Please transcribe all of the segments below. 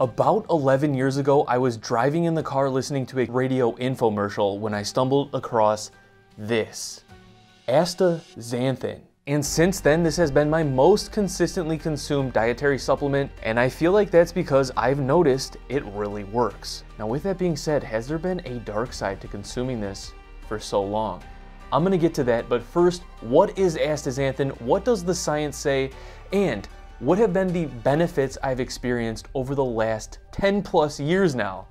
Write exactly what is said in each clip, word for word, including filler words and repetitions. About eleven years ago, I was driving in the car listening to a radio infomercial when I stumbled across this, astaxanthin. And since then, this has been my most consistently consumed dietary supplement, and I feel like that's because I've noticed it really works. Now with that being said, has there been a dark side to consuming this for so long? I'm gonna get to that, but first, what is astaxanthin? What does the science say? And what have been the benefits I've experienced over the last ten plus years now?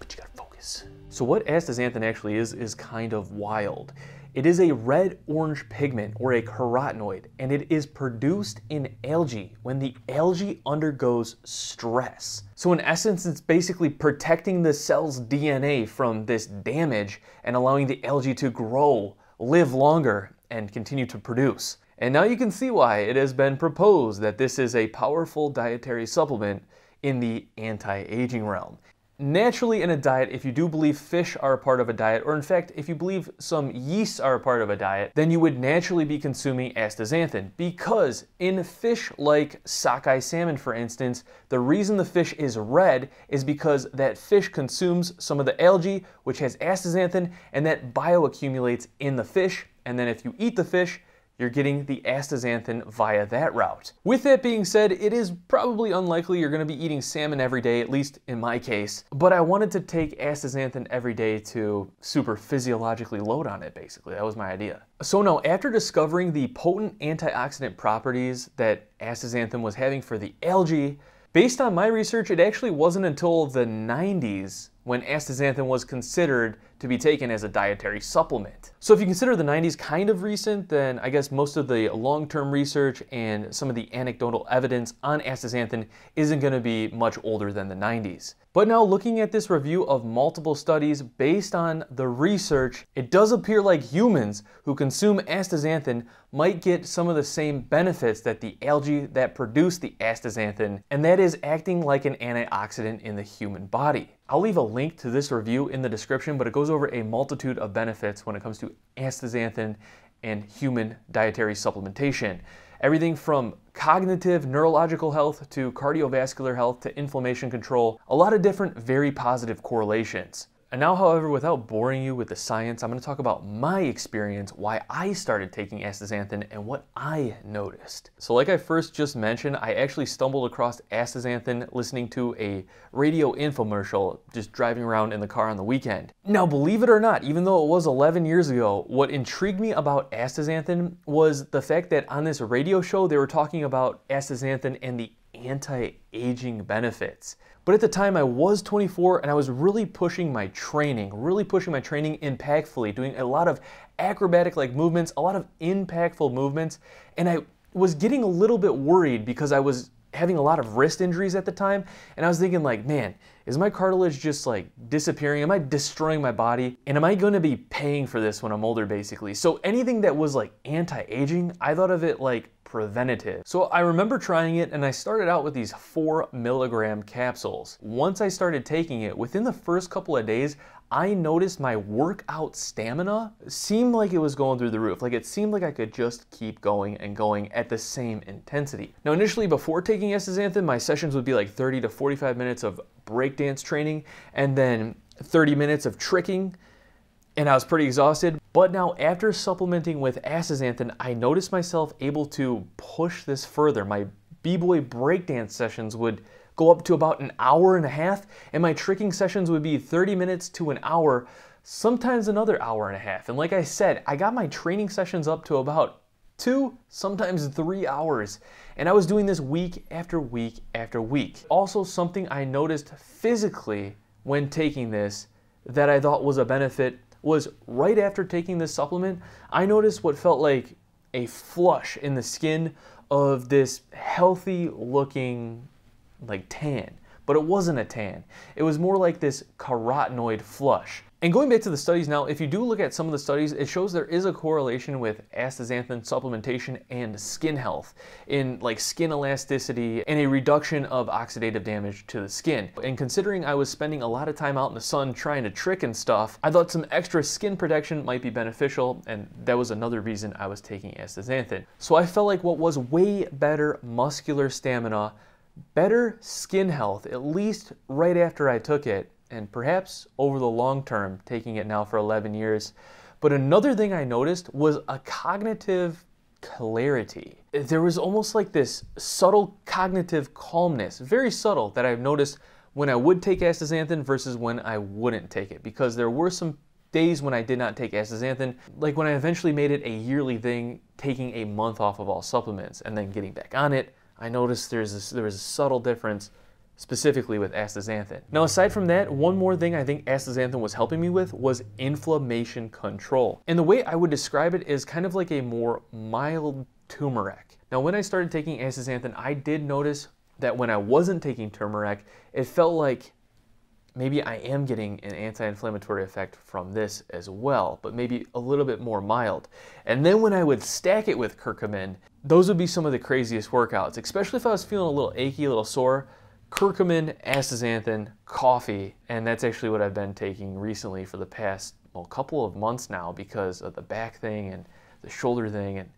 But you gotta focus. So what astaxanthin actually is, is kind of wild. It is a red-orange pigment, or a carotenoid, and it is produced in algae when the algae undergoes stress. So in essence, it's basically protecting the cell's D N A from this damage and allowing the algae to grow, live longer, and continue to produce. And now you can see why it has been proposed that this is a powerful dietary supplement in the anti-aging realm. Naturally, in a diet, if you do believe fish are a part of a diet, or in fact, if you believe some yeasts are a part of a diet, then you would naturally be consuming astaxanthin, because in fish like sockeye salmon, for instance, the reason the fish is red is because that fish consumes some of the algae, which has astaxanthin, and that bioaccumulates in the fish, and then if you eat the fish, you're getting the astaxanthin via that route. With that being said, it is probably unlikely you're gonna be eating salmon every day, at least in my case, but I wanted to take astaxanthin every day to super physiologically load on it, basically. That was my idea. So now, after discovering the potent antioxidant properties that astaxanthin was having for the algae, based on my research, it actually wasn't until the nineties when astaxanthin was considered to be taken as a dietary supplement. So if you consider the nineties kind of recent, then I guess most of the long-term research and some of the anecdotal evidence on astaxanthin isn't gonna be much older than the nineties. But now, looking at this review of multiple studies based on the research, it does appear like humans who consume astaxanthin might get some of the same benefits that the algae that produce the astaxanthin, and that is acting like an antioxidant in the human body. I'll leave a link to this review in the description, but it goes over a multitude of benefits when it comes to astaxanthin and human dietary supplementation. Everything from cognitive, neurological health to cardiovascular health to inflammation control, a lot of different very positive correlations. And now, however, without boring you with the science, I'm gonna talk about my experience, why I started taking astaxanthin and what I noticed. So like I first just mentioned, I actually stumbled across astaxanthin listening to a radio infomercial, just driving around in the car on the weekend. Now, believe it or not, even though it was eleven years ago, what intrigued me about astaxanthin was the fact that on this radio show, they were talking about astaxanthin and the anti-aging benefits. But at the time, I was twenty-four and I was really pushing my training, really pushing my training impactfully, doing a lot of acrobatic-like movements, a lot of impactful movements, and I was getting a little bit worried because I was having a lot of wrist injuries at the time, and I was thinking like, man, is my cartilage just like disappearing? Am I destroying my body? And am I gonna be paying for this when I'm older, basically? So anything that was like anti-aging, I thought of it like preventative. So I remember trying it, and I started out with these four milligram capsules. Once I started taking it, within the first couple of days, I noticed my workout stamina seemed like it was going through the roof. Like it seemed like I could just keep going and going at the same intensity. Now, initially, before taking astaxanthin, my sessions would be like thirty to forty-five minutes of breakdance training, and then thirty minutes of tricking, and I was pretty exhausted. But now, after supplementing with astaxanthin, I noticed myself able to push this further. My b-boy breakdance sessions would go up to about an hour and a half, and my tricking sessions would be thirty minutes to an hour, sometimes another hour and a half. And like I said, I got my training sessions up to about two, sometimes three hours. And I was doing this week after week after week. Also, something I noticed physically when taking this that I thought was a benefit was right after taking this supplement, I noticed what felt like a flush in the skin of this healthy looking like tan, but it wasn't a tan. It was more like this carotenoid flush. And going back to the studies now, if you do look at some of the studies, it shows there is a correlation with astaxanthin supplementation and skin health in like skin elasticity and a reduction of oxidative damage to the skin. And considering I was spending a lot of time out in the sun trying to trick and stuff, I thought some extra skin protection might be beneficial, and that was another reason I was taking astaxanthin. So I felt like what was way better muscular stamina better skin health, at least right after I took it, and perhaps over the long term, taking it now for eleven years. But another thing I noticed was a cognitive clarity. There was almost like this subtle cognitive calmness, very subtle, that I've noticed when I would take astaxanthin versus when I wouldn't take it, because there were some days when I did not take astaxanthin, like when I eventually made it a yearly thing, taking a month off of all supplements and then getting back on it. I noticed there's this, there was a subtle difference specifically with astaxanthin. Now, aside from that, one more thing I think astaxanthin was helping me with was inflammation control. And the way I would describe it is kind of like a more mild turmeric. Now, when I started taking astaxanthin, I did notice that when I wasn't taking turmeric, it felt like maybe I am getting an anti-inflammatory effect from this as well, but maybe a little bit more mild. And then when I would stack it with curcumin, those would be some of the craziest workouts, especially if I was feeling a little achy, a little sore. Curcumin, astaxanthin, coffee, and that's actually what I've been taking recently for the past well, couple of months now because of the back thing and the shoulder thing, and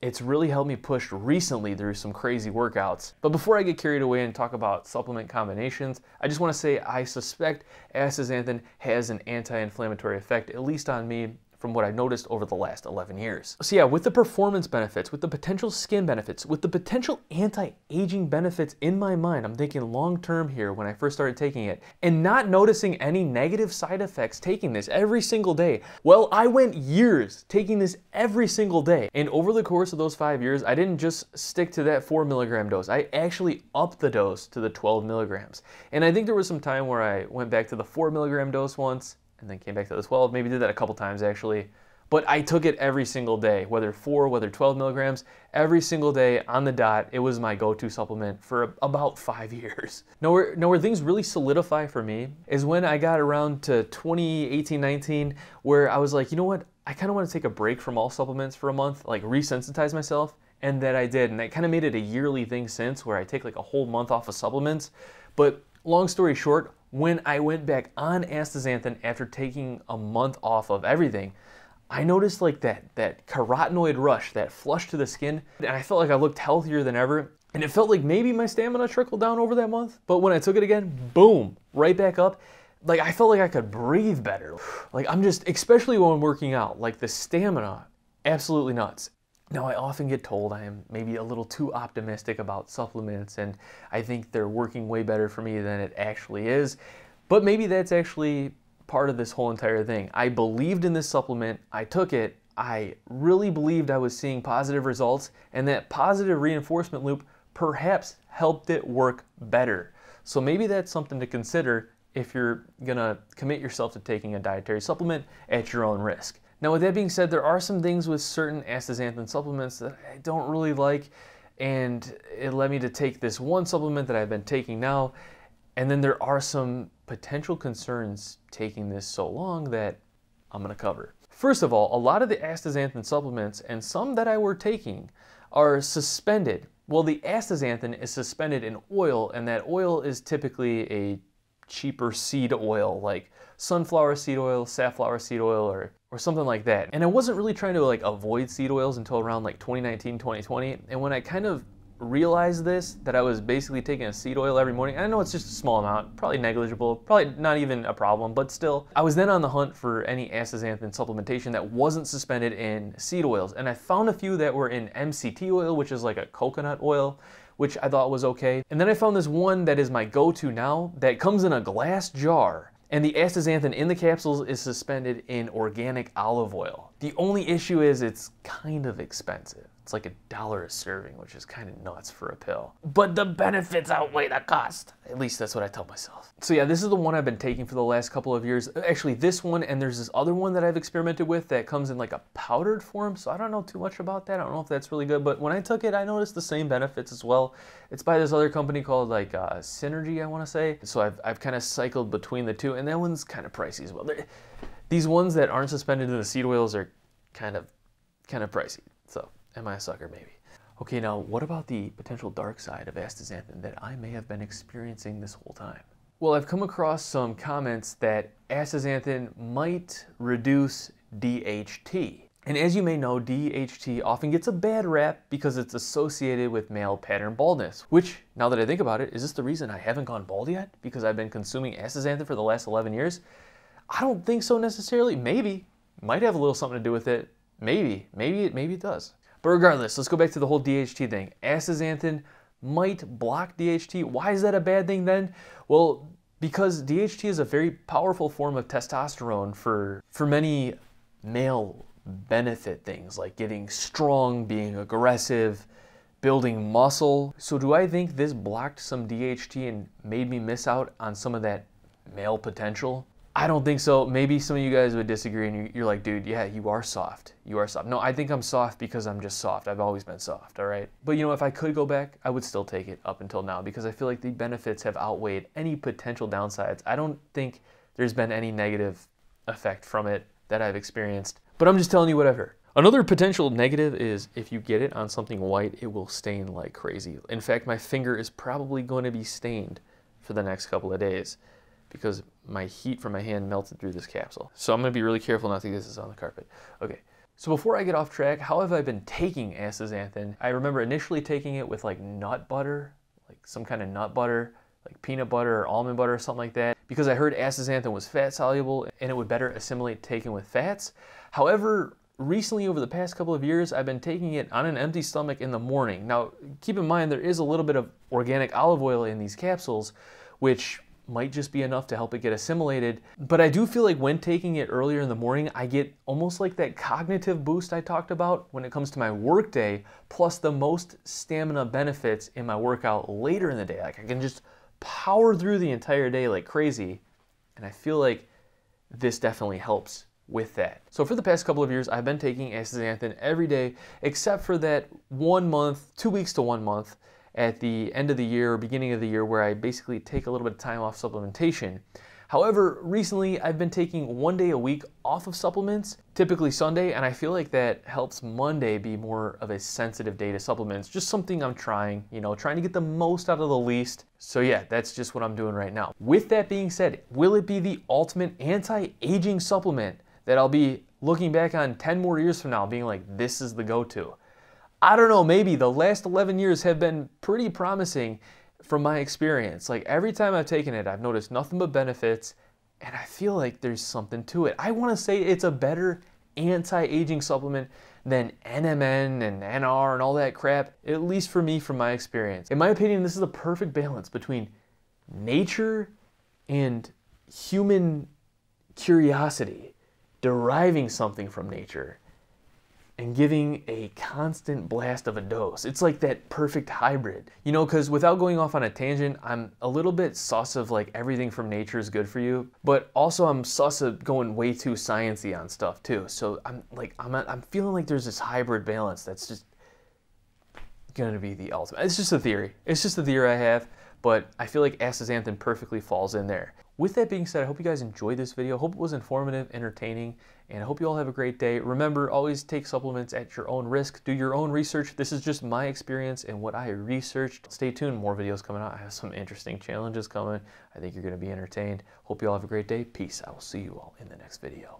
it's really helped me push recently through some crazy workouts. But before I get carried away and talk about supplement combinations, I just want to say I suspect astaxanthin has an anti-inflammatory effect, at least on me, from what I've noticed over the last eleven years. So yeah, with the performance benefits, with the potential skin benefits, with the potential anti-aging benefits in my mind, I'm thinking long-term here when I first started taking it, and not noticing any negative side effects taking this every single day. Well, I went years taking this every single day. And over the course of those five years, I didn't just stick to that four milligram dose. I actually upped the dose to the twelve milligrams. And I think there was some time where I went back to the four milligram dose once, and then came back to the twelve, maybe did that a couple times actually. But I took it every single day, whether four, whether twelve milligrams, every single day on the dot. It was my go-to supplement for about five years. Now where, now where things really solidify for me is when I got around to twenty eighteen nineteen, where I was like, you know what? I kind of want to take a break from all supplements for a month, like resensitize myself. And that I did. And that kind of made it a yearly thing since, where I take like a whole month off of supplements. But long story short, when I went back on astaxanthin after taking a month off of everything, I noticed like that, that carotenoid rush, that flush to the skin, and I felt like I looked healthier than ever, and it felt like maybe my stamina trickled down over that month, but when I took it again, boom, right back up. Like I felt like I could breathe better. Like I'm just, especially when I'm working out, like the stamina, absolutely nuts. Now, I often get told I am maybe a little too optimistic about supplements, and I think they're working way better for me than it actually is. But maybe that's actually part of this whole entire thing. I believed in this supplement, I took it, I really believed I was seeing positive results, and that positive reinforcement loop perhaps helped it work better. So maybe that's something to consider if you're gonna commit yourself to taking a dietary supplement at your own risk. Now, with that being said, there are some things with certain astaxanthin supplements that I don't really like, and it led me to take this one supplement that I've been taking now, and then there are some potential concerns taking this so long that I'm gonna cover. First of all, a lot of the astaxanthin supplements, and some that I were taking, are suspended. Well, the astaxanthin is suspended in oil, and that oil is typically a cheaper seed oil, like sunflower seed oil, safflower seed oil, or or something like that. And I wasn't really trying to like avoid seed oils until around like twenty nineteen, twenty twenty. And when I kind of realized this, that I was basically taking a seed oil every morning, I know it's just a small amount, probably negligible, probably not even a problem, but still, I was then on the hunt for any astaxanthin supplementation that wasn't suspended in seed oils. And I found a few that were in M C T oil, which is like a coconut oil, which I thought was okay. And then I found this one that is my go-to now that comes in a glass jar. And the astaxanthin in the capsules is suspended in organic olive oil. The only issue is it's kind of expensive. It's like a dollar a serving, which is kind of nuts for a pill. But the benefits outweigh the cost. At least that's what I tell myself. So yeah, this is the one I've been taking for the last couple of years. Actually, this one, and there's this other one that I've experimented with that comes in like a powdered form, so I don't know too much about that. I don't know if that's really good, but when I took it, I noticed the same benefits as well. It's by this other company called like uh, Synergy, I want to say. So I've, I've kind of cycled between the two, and that one's kind of pricey as well. They're, these ones that aren't suspended in the seed oils are kind of, kind of pricey, so. Am I a sucker, maybe? Okay, now what about the potential dark side of astaxanthin that I may have been experiencing this whole time? Well, I've come across some comments that astaxanthin might reduce D H T. And as you may know, D H T often gets a bad rap because it's associated with male pattern baldness, which, now that I think about it, is this the reason I haven't gone bald yet? Because I've been consuming astaxanthin for the last eleven years? I don't think so necessarily. Maybe. Might have a little something to do with it. Maybe. Maybe it, maybe it does. But regardless, let's go back to the whole D H T thing. Astaxanthin might block D H T. Why is that a bad thing then? Well, because D H T is a very powerful form of testosterone for, for many male benefit things like getting strong, being aggressive, building muscle. So do I think this blocked some D H T and made me miss out on some of that male potential? I don't think so. Maybe some of you guys would disagree and you're like, dude, yeah, you are soft. You are soft. No, I think I'm soft because I'm just soft. I've always been soft, all right? But you know, if I could go back, I would still take it up until now because I feel like the benefits have outweighed any potential downsides. I don't think there's been any negative effect from it that I've experienced, but I'm just telling you what I've heard. Another potential negative is if you get it on something white, it will stain like crazy. In fact, my finger is probably going to be stained for the next couple of days because my heat from my hand melted through this capsule. So I'm gonna be really careful not to get this on the carpet. Okay, so before I get off track, how have I been taking astaxanthin? I remember initially taking it with like nut butter, like some kind of nut butter, like peanut butter or almond butter or something like that, because I heard astaxanthin was fat soluble and it would better assimilate taken with fats. However, recently over the past couple of years, I've been taking it on an empty stomach in the morning. Now, keep in mind, there is a little bit of organic olive oil in these capsules, which might just be enough to help it get assimilated. But I do feel like when taking it earlier in the morning, I get almost like that cognitive boost I talked about when it comes to my work day, plus the most stamina benefits in my workout later in the day. Like I can just power through the entire day like crazy. And I feel like this definitely helps with that. So for the past couple of years, I've been taking astaxanthin every day, except for that one month, two weeks to one month, at the end of the year or beginning of the year where I basically take a little bit of time off supplementation. However, recently I've been taking one day a week off of supplements, typically Sunday, and I feel like that helps Monday be more of a sensitive day to supplements. Just something I'm trying, you know, trying to get the most out of the least. So yeah, that's just what I'm doing right now. With that being said, will it be the ultimate anti-aging supplement that I'll be looking back on ten more years from now being like, this is the go-to? I don't know, maybe. The last eleven years have been pretty promising from my experience. Like every time I've taken it, I've noticed nothing but benefits and I feel like there's something to it. I wanna say it's a better anti-aging supplement than N M N and N R and all that crap, at least for me from my experience. In my opinion, this is the perfect balance between nature and human curiosity, deriving something from nature and giving a constant blast of a dose. It's like that perfect hybrid. You know, because without going off on a tangent, I'm a little bit sus of like everything from nature is good for you, but also I'm sus of going way too sciencey on stuff too. So I'm like, I'm, I'm feeling like there's this hybrid balance that's just gonna be the ultimate. It's just a theory. It's just a theory I have, but I feel like astaxanthin perfectly falls in there. With that being said, I hope you guys enjoyed this video. I hope it was informative, entertaining, and I hope you all have a great day. Remember, always take supplements at your own risk. Do your own research. This is just my experience and what I researched. Stay tuned. More videos coming out. I have some interesting challenges coming. I think you're going to be entertained. Hope you all have a great day. Peace. I will see you all in the next video.